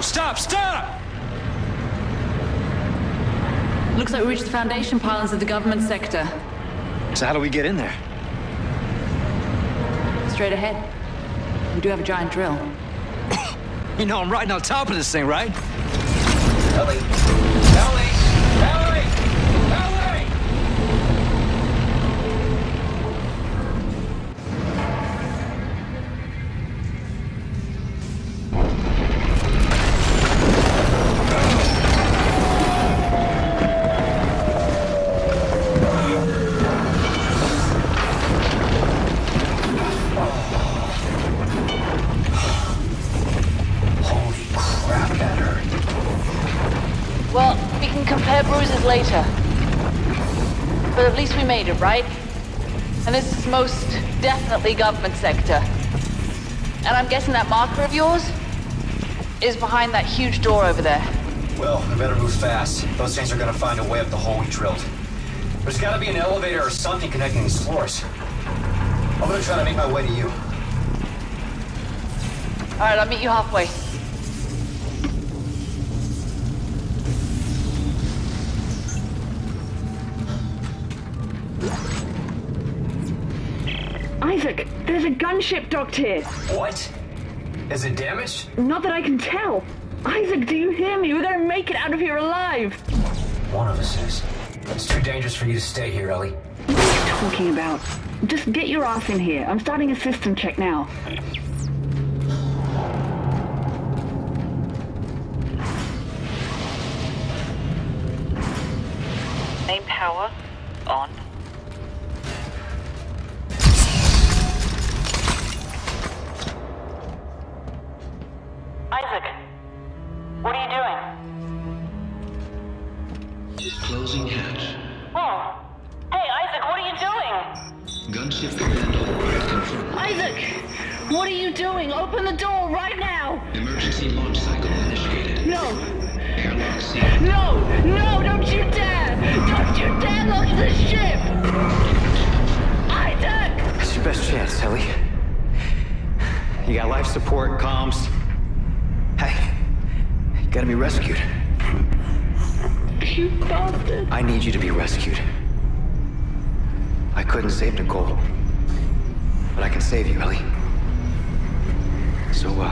No, stop! Looks like we reached the foundation pylons of the government sector. So how do we get in there? Straight ahead. We do have a giant drill. You know I'm riding on top of this thing, right? Ellie! Later. But at least we made it, right? And this is most definitely government sector. And I'm guessing that marker of yours is behind that huge door over there. Well, I better move fast. Those things are gonna find a way up the hole we drilled. There's gotta be an elevator or something connecting these floors. I'm gonna try to make my way to you. All right, I'll meet you halfway. Isaac, there's a gunship docked here. What? Is it damaged? Not that I can tell. Isaac, do you hear me? We're gonna make it out of here alive. One of us is. It's too dangerous for you to stay here, Ellie. What are you talking about? Just get your ass in here. I'm starting a system check now. Main power on. Open the door right now! Emergency launch cycle initiated. No! Airlock sealed. No! No! Don't you dare! Don't you dare launch the ship! Isaac! That's your best chance, Ellie. You got life support, comms. Hey, you gotta be rescued. You bastard. I need you to be rescued. I couldn't save Nicole, but I can save you, Ellie. So, bye.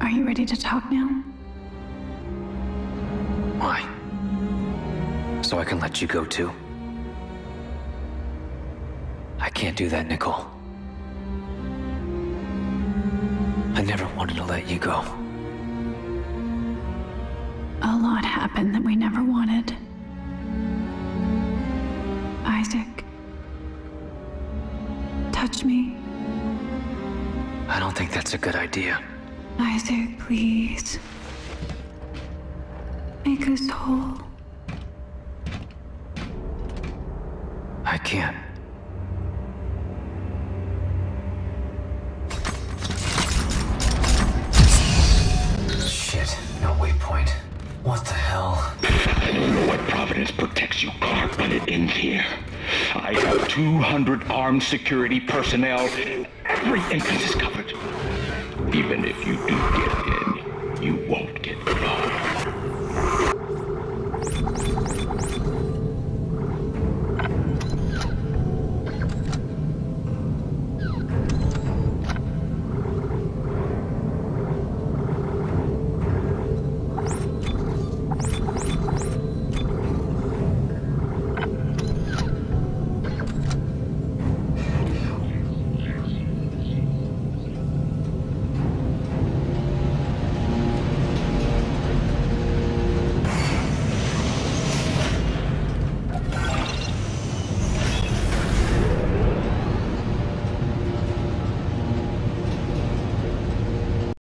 Are you ready to talk now? Why? So I can let you go too? I can't do that, Nicole. I never wanted to let you go. A lot happened that we never wanted. Isaac, touch me. I don't think that's a good idea. Isaac, please. Make us whole. I can't. What the hell? I don't know what Providence protects you, Clark, but it ends here. I have 200 armed security personnel. Every entrance is covered. Even if you do get in, you won't